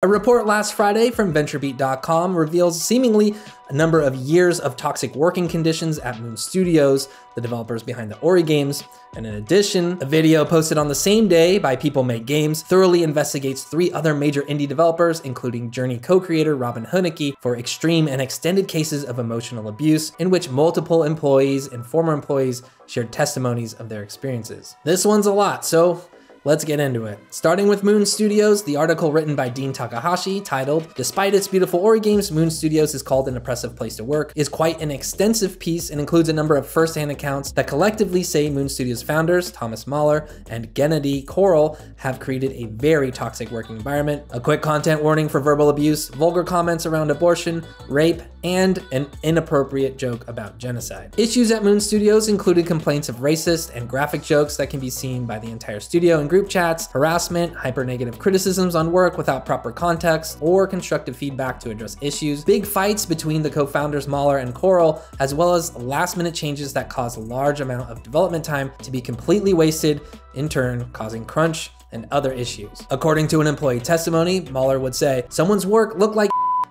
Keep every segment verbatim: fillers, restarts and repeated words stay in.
A report last Friday from VentureBeat dot com reveals seemingly a number of years of toxic working conditions at Moon Studios, the developers behind the Ori games. And in addition, a video posted on the same day by People Make Games thoroughly investigates three other major indie developers, including Journey co-creator Robin Hunicke, for extreme and extended cases of emotional abuse in which multiple employees and former employees shared testimonies of their experiences. This one's a lot, so let's get into it. Starting with Moon Studios, the article written by Dean Takahashi titled, "Despite its beautiful Ori games, Moon Studios is called an oppressive place to work," is quite an extensive piece and includes a number of first-hand accounts that collectively say Moon Studios founders, Thomas Mahler and Gennadiy Korol, have created a very toxic working environment. A quick content warning for verbal abuse, vulgar comments around abortion, rape, and an inappropriate joke about genocide. Issues at Moon Studios included complaints of racist and graphic jokes that can be seen by the entire studio and group group chats, harassment, hyper-negative criticisms on work without proper context or constructive feedback to address issues, big fights between the co-founders Mahler and Korol, as well as last-minute changes that cause a large amount of development time to be completely wasted, in turn causing crunch and other issues. According to an employee testimony, Mahler would say, "Someone's work looked like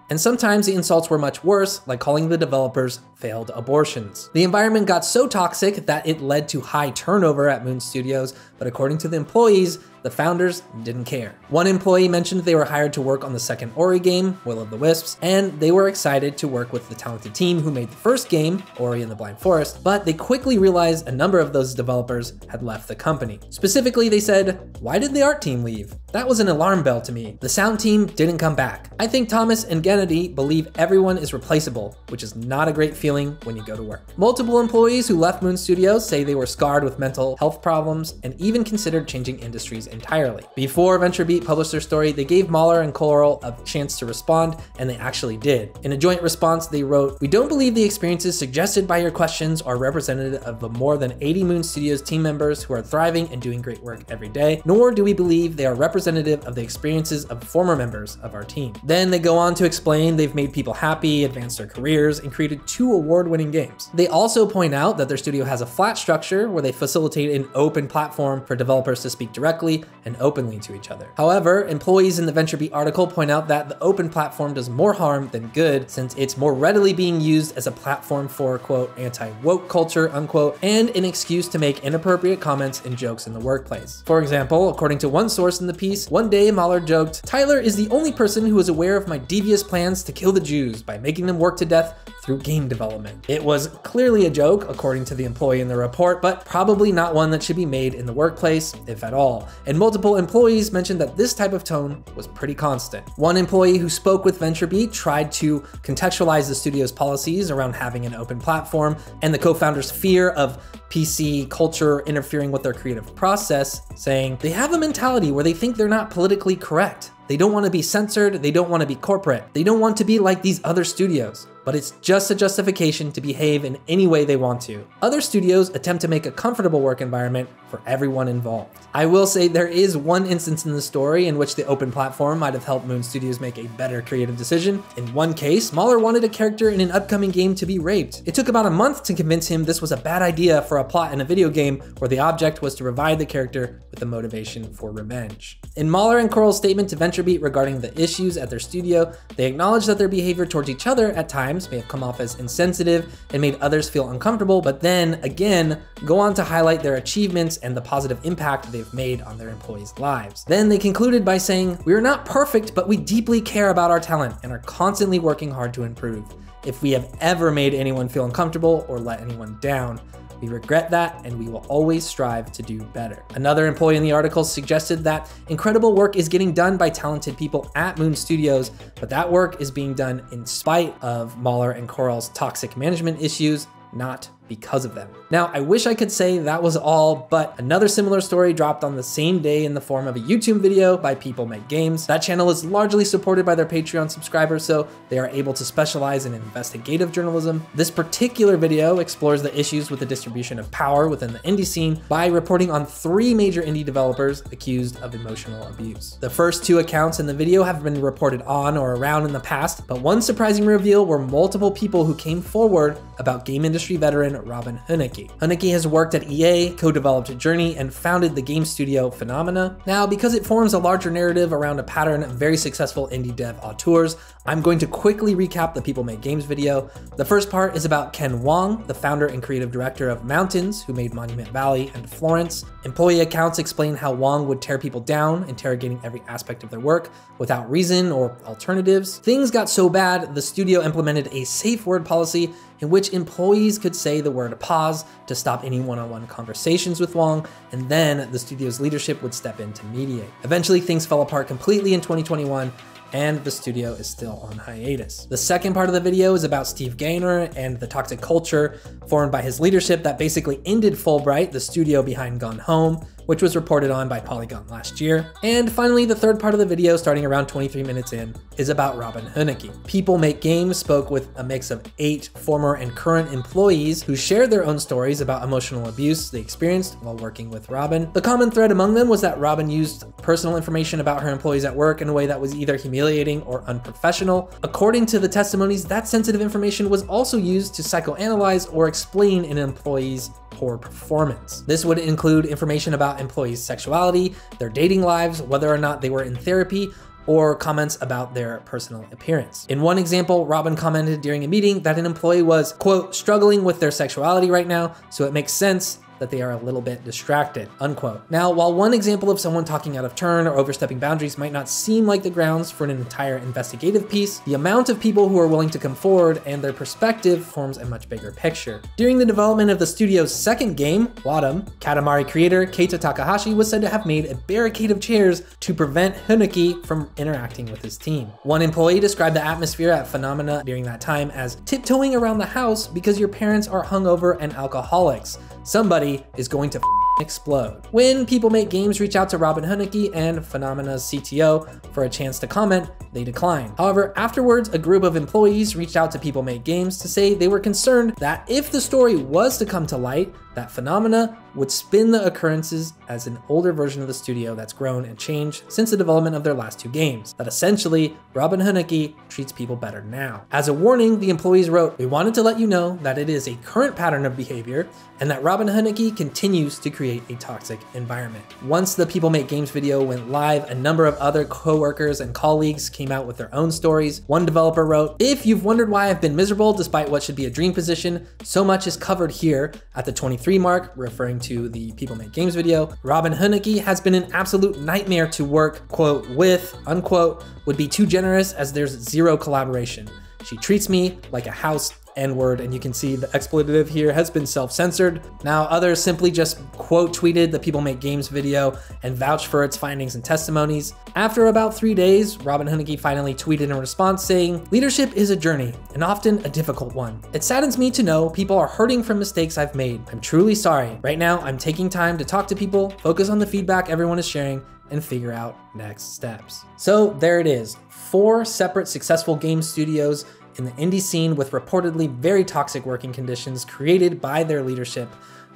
and sometimes the insults were much worse, like calling the developers failed abortions." The environment got so toxic that it led to high turnover at Moon Studios, but according to the employees, the founders didn't care. One employee mentioned they were hired to work on the second Ori game, Will of the Wisps, and they were excited to work with the talented team who made the first game, Ori and the Blind Forest, but they quickly realized a number of those developers had left the company. Specifically, they said, "Why did the art team leave? That was an alarm bell to me. The sound team didn't come back. I think Thomas and Gennadiy believe everyone is replaceable, which is not a great feeling when you go to work." Multiple employees who left Moon Studios say they were scarred with mental health problems and even considered changing industries entirely. Before VentureBeat published their story, they gave Mahler and Korol a chance to respond, and they actually did. In a joint response, they wrote, "We don't believe the experiences suggested by your questions are representative of the more than eighty Moon Studios team members who are thriving and doing great work every day, nor do we believe they are representative of the experiences of former members of our team." Then they go on to explain they've made people happy, advanced their careers, and created two award-winning games. They also point out that their studio has a flat structure where they facilitate an open platform for developers to speak directly and openly to each other. However, employees in the VentureBeat article point out that the open platform does more harm than good, since it's more readily being used as a platform for, quote, anti-woke culture, unquote, and an excuse to make inappropriate comments and jokes in the workplace. For example, according to one source in the piece, one day Mahler joked, "Tyler is the only person who is aware of my devious plans to kill the Jews by making them work to death through game development." It was clearly a joke, according to the employee in the report, but probably not one that should be made in the workplace, if at all. And multiple employees mentioned that this type of tone was pretty constant. One employee who spoke with VentureBeat tried to contextualize the studio's policies around having an open platform and the co-founders' fear of P C culture interfering with their creative process, saying, "They have a mentality where they think they're not politically correct. They don't want to be censored, they don't want to be corporate, they don't want to be like these other studios. But it's just a justification to behave in any way they want to. Other studios attempt to make a comfortable work environment for everyone involved." I will say there is one instance in the story in which the open platform might have helped Moon Studios make a better creative decision. In one case, Mahler wanted a character in an upcoming game to be raped. It took about a month to convince him this was a bad idea for a plot in a video game where the object was to revive the character with the motivation for revenge. In Mahler and Korol's statement to VentureBeat regarding the issues at their studio, they acknowledge that their behavior towards each other at times may have come off as insensitive and made others feel uncomfortable, but then again, go on to highlight their achievements and the positive impact they've made on their employees' lives. Then they concluded by saying, "We are not perfect, but we deeply care about our talent and are constantly working hard to improve. If we have ever made anyone feel uncomfortable or let anyone down, we regret that, and we will always strive to do better." Another employee in the article suggested that incredible work is getting done by talented people at Moon Studios, but that work is being done in spite of Mahler and Korol's toxic management issues, not because of them. Now, I wish I could say that was all, but another similar story dropped on the same day in the form of a YouTube video by People Make Games. That channel is largely supported by their Patreon subscribers, so they are able to specialize in investigative journalism. This particular video explores the issues with the distribution of power within the indie scene by reporting on three major indie developers accused of emotional abuse. The first two accounts in the video have been reported on or around in the past, but one surprising reveal were multiple people who came forward about game industry veteran Robin Hunicke. Hunicke has worked at E A, co-developed Journey, and founded the game studio Funomena. Now, because it forms a larger narrative around a pattern of very successful indie dev auteurs, I'm going to quickly recap the People Make Games video. The first part is about Ken Wong, the founder and creative director of Mountains, who made Monument Valley and Florence. Employee accounts explain how Wong would tear people down, interrogating every aspect of their work without reason or alternatives. Things got so bad, the studio implemented a safe word policy in which employees could say the word pause to stop any one-on-one conversations with Wong, and then the studio's leadership would step in to mediate. Eventually, things fell apart completely in twenty twenty-one, and the studio is still on hiatus. The second part of the video is about Steve Gaynor and the toxic culture formed by his leadership that basically ended Fulbright, the studio behind Gone Home, which was reported on by Polygon last year. And finally, the third part of the video, starting around twenty-three minutes in, is about Robin Hunicke. People Make Games spoke with a mix of eight former and current employees who shared their own stories about emotional abuse they experienced while working with Robin. The common thread among them was that Robin used personal information about her employees at work in a way that was either humiliating or unprofessional. According to the testimonies, that sensitive information was also used to psychoanalyze or explain an employee's poor performance. This would include information about employees' sexuality, their dating lives, whether or not they were in therapy, or comments about their personal appearance. In one example, Robin commented during a meeting that an employee was, quote, struggling with their sexuality right now, so it makes sense that they are a little bit distracted, unquote. Now, while one example of someone talking out of turn or overstepping boundaries might not seem like the grounds for an entire investigative piece, the amount of people who are willing to come forward and their perspective forms a much bigger picture. During the development of the studio's second game, Wattam, Katamari creator Keita Takahashi was said to have made a barricade of chairs to prevent Hunicke from interacting with his team. One employee described the atmosphere at Funomena during that time as tiptoeing around the house because your parents are hungover and alcoholics. Somebody is going to explode. When People Make Games reach out to Robin Hunicke and Funomena's C T O for a chance to comment, they declined. However, afterwards, a group of employees reached out to People Make Games to say they were concerned that if the story was to come to light, that Funomena would spin the occurrences as an older version of the studio that's grown and changed since the development of their last two games, that essentially Robin Hunicke treats people better now. As a warning, the employees wrote, "We wanted to let you know that it is a current pattern of behavior and that Robin Hunicke continues to create a toxic environment." Once the People Make Games video went live, a number of other co-workers and colleagues came out with their own stories. One developer wrote, "If you've wondered why I've been miserable despite what should be a dream position, so much is covered here at the twenty-three mark, referring to the People Make Games video. Robin Hunicke has been an absolute nightmare to work, quote, with, unquote, would be too generous as there's zero collaboration. She treats me like a house N-word," and you can see the expletive here has been self-censored. Now, others simply just quote tweeted the People Make Games video and vouched for its findings and testimonies. After about three days, Robin Hunicke finally tweeted in response saying, "Leadership is a journey, and often a difficult one. It saddens me to know people are hurting from mistakes I've made. I'm truly sorry. Right now, I'm taking time to talk to people, focus on the feedback everyone is sharing, and figure out next steps." So there it is, four separate successful game studios in the indie scene with reportedly very toxic working conditions created by their leadership.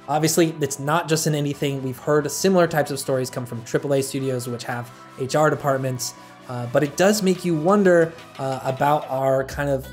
Obviously, it's not just an indie thing. We've heard similar types of stories come from triple A studios, which have H R departments, uh, but it does make you wonder uh, about our kind of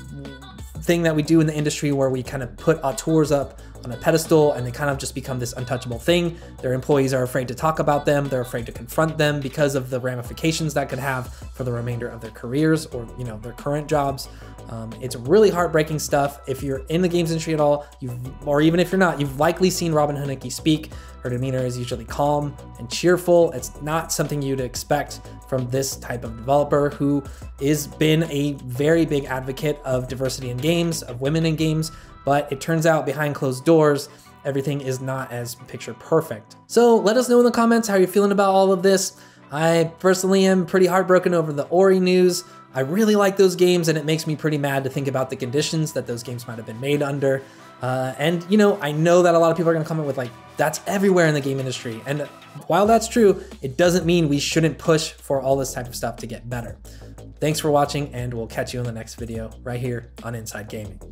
thing that we do in the industry where we kind of put auteurs up on a pedestal and they kind of just become this untouchable thing. Their employees are afraid to talk about them. They're afraid to confront them because of the ramifications that could have for the remainder of their careers or, you know, their current jobs. Um, it's really heartbreaking stuff. If you're in the games industry at all, you've, or even if you're not, you've likely seen Robin Hunicke speak. Her demeanor is usually calm and cheerful. It's not something you'd expect from this type of developer who has been a very big advocate of diversity in games, of women in games, but it turns out behind closed doors, everything is not as picture perfect. So let us know in the comments how you're feeling about all of this. I personally am pretty heartbroken over the Ori news. I really like those games, and it makes me pretty mad to think about the conditions that those games might have been made under. Uh, and, you know, I know that a lot of people are going to comment with, like, that's everywhere in the game industry. And while that's true, it doesn't mean we shouldn't push for all this type of stuff to get better. Thanks for watching, and we'll catch you in the next video right here on Inside Gaming.